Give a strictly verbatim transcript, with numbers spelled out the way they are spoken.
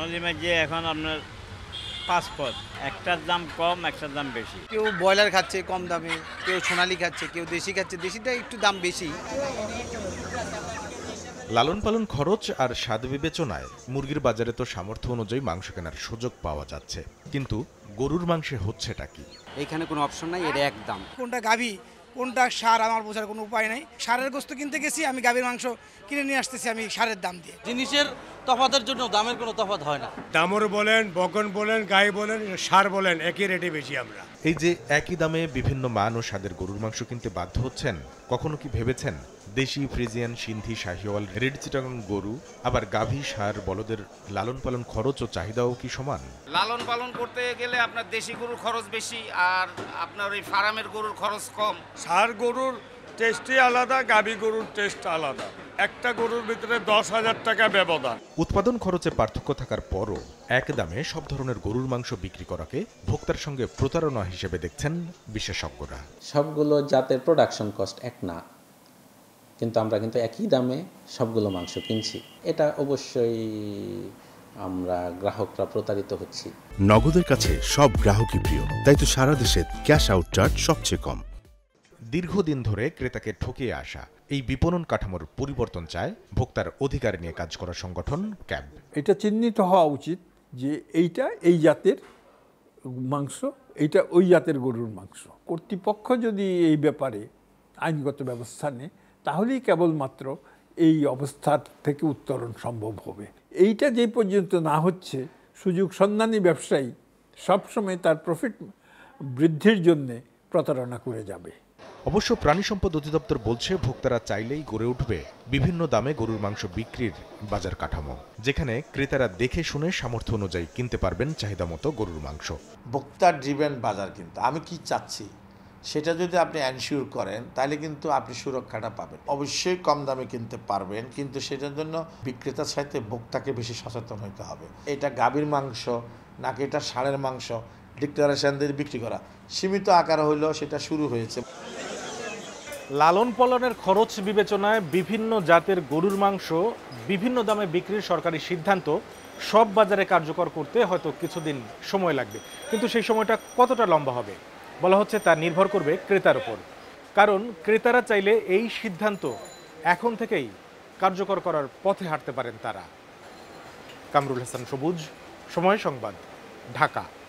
সোনালী মাছ যে এখন আপনার পাঁচ পদ, একটার দাম কম একটার দাম বেশি। কেউ ব্রয়লার খাচ্ছে কম দামে, কেউ সোনালী খাচ্ছে, কেউ দেশি খাচ্ছে, দেশিটা একটু দাম বেশি। লালন পালন খরচ আর স্বাদ বিবেচনায় মুরগির বাজারে তো সামর্থ্য অনুযায়ী মাংস কেনার সুযোগ পাওয়া যাচ্ছে, কিন্তু গরুর মাংসে হচ্ছেটা কি? এখানে কোনো অপশন নাই, এর এক দাম। কোনটা গাভী কোনটা সার আমার বোঝার কোনো উপায় নাই। সারের গোস্ত কিনতে গেছি আমি, গাভীর মাংস কিনে নিয়ে আসতেছি আমি সারের দাম দিয়ে। জিনিসের তফাতের জন্য দামের কোনো তফাত হয় না। দামর বলেন, বকন বলেন, গাই বলেন, সার বলেন, একই রেটে বেশি আমরা। এই যে একই দামে বিভিন্ন মান ও স্বাদের গরুর মাংস কিনতে বাধ্য হচ্ছেন, কখনো কি ভেবেছেন দেশি ফ্রিজিয়ান, সিন্ধি, শাহিওয়াল, রেড চিটাগং গরু আবার গাভী, সার, বলদের লালন পালন খরচ ও চাহিদাও কি সমান? লালন পালন করতে গেলে আপনার দেশি গরুর খরচ বেশি, আর আপনার ওই ফার্মের গরুর খরচ কম। সার গরুর টেস্টই আলাদা, গাভী গরুর টেস্ট আলাদা, একটা গরুর ভিতরে দশ হাজার টাকা ব্যবধান। উৎপাদন খরচে পার্থক্য থাকার পরও এক দামে সব ধরনের গরুর মাংস বিক্রি করাকে ভোক্তার সঙ্গে প্রতারণা হিসেবে দেখছেন বিশেষজ্ঞরা। সবগুলো জাতের প্রোডাকশন কস্ট এক না, কিন্তু আমরা কিন্তু একই দামে সবগুলো মাংস কিনছি, এটা অবশ্যই আমরা গ্রাহকরা প্রতারিত হচ্ছি। নগদের কাছে সব গ্রাহকই প্রিয়, তাই তো সারা দেশে ক্যাশ আউট চার্জ সবচেয়ে কম। দীর্ঘদিন ধরে ক্রেতাকে ঠকিয়ে আসা এই বিপণন কাঠামোর পরিবর্তন চায় ভোক্তার অধিকার নিয়ে কাজ করা সংগঠন ক্যাব। এটা চিহ্নিত হওয়া উচিত যে এইটা এই জাতের মাংস, এইটা ওই জাতের গরুর মাংস। কর্তৃপক্ষ যদি এই ব্যাপারে আইনগত ব্যবস্থা নেয়, তাহলেই কেবলমাত্র এই অবস্থা থেকে উত্তরণ সম্ভব হবে। এইটা যে পর্যন্ত না হচ্ছে, সুযোগ সন্ধানী ব্যবসায়ী সবসময় তার প্রফিট বৃদ্ধির জন্যে প্রতারণা করে যাবে। অবশ্য প্রাণী সম্পদ অধিদপ্তর বলছে, ভোক্তারা চাইলেই গড়ে উঠবে বিভিন্ন দামে গরুর মাংস বিক্রির বাজার কাঠামো, যেখানে ক্রেতারা দেখে শুনে সামর্থ্য অনুযায়ী কিনতে পারবেন চাহিদা মতো গরুর মাংস। ভোক্তা ড্রিভেন বাজার, কিন্তু আমি কি চাচ্ছি সেটা যদি আপনি এনশিওর করেন, তাহলে কিন্তু আপনি সুরক্ষাটা পাবেন। অবশ্যই কম দামে কিনতে পারবেন, কিন্তু সেটার জন্য বিক্রেতার সাথে ভোক্তাকে বেশি সচেতন হতে হবে। এটা গাভীর মাংস নাকি এটা ষাঁড়ের মাংস, ডিক্লারেশন দিয়ে বিক্রি করা সীমিত আকারে হইলেও সেটা শুরু হয়েছে। লালন পালনের খরচ বিবেচনায় বিভিন্ন জাতের গরুর মাংস বিভিন্ন দামে বিক্রির সরকারি সিদ্ধান্ত সব বাজারে কার্যকর করতে হয়তো কিছুদিন সময় লাগবে, কিন্তু সেই সময়টা কতটা লম্বা হবে বলা হচ্ছে তা নির্ভর করবে ক্রেতার উপর। কারণ ক্রেতারা চাইলে এই সিদ্ধান্ত এখন থেকেই কার্যকর করার পথে হাঁটতে পারেন তারা। কামরুল হাসান, সবুজ, সময় সংবাদ, ঢাকা।